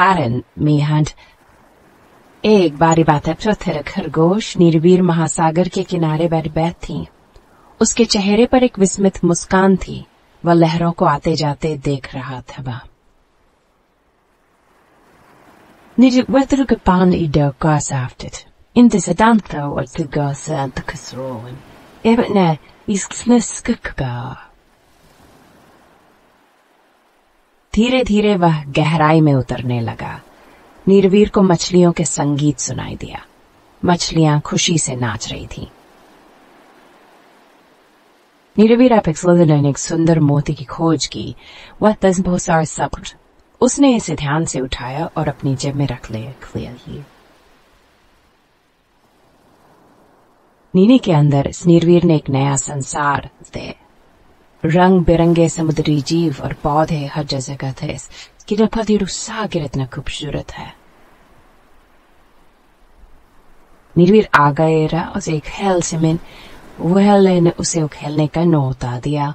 कारण में हंट। एक बारी बात है, पृथ्वी खरगोश नीरवीर महासागर के किनारे बैठ थी। उसके चेहरे पर एक विस्मित मुस्कान थी। वह लहरों को आते जाते देख रहा था। वह निर्वृत्तरुकपान इडोकासाफ्टित इंतज़ादांत्रो और तुगासांतकसरोन एवने इसकस्नस्कका। धीरे धीरे वह गहराई में उतरने लगा। नीरवीर को मछलियों के संगीत सुनाई दिया। मछलियां खुशी से नाच रही थीं। नीरवीर ने एक सुंदर मोती की खोज की। वह तस्बोसार सब्र। उसने इसे ध्यान से उठाया और अपनी जेब में रख लिया। नीनी के अंदर नीरवीर ने एक नया संसार दे। रंग बिरंगे समुद्री जीव और पौधे हर जगह थे। सागर इतना खूबसूरत है। नीरवीर आ गए और एक हेल से मिन वह ने उसे उखेलने का न्योता दिया।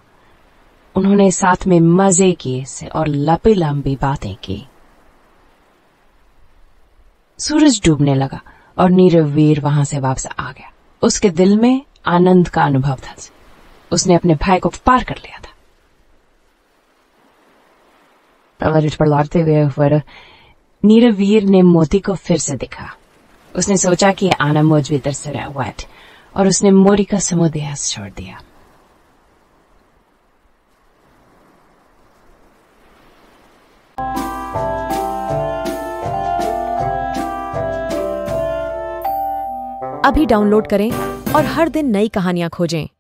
उन्होंने साथ में मजे किए और लंबी लंबी बातें की। सूरज डूबने लगा और नीरवीर वहां से वापस आ गया। उसके दिल में आनंद का अनुभव था। उसने अपने भाई को पार कर लिया था। पर लौटते हुए नीरवीर ने मोती को फिर से देखा। उसने सोचा कि आना मुझ भी तरस रहा हुआ, और उसने मोरी का समुदाय छोड़ दिया। अभी डाउनलोड करें और हर दिन नई कहानियां खोजें।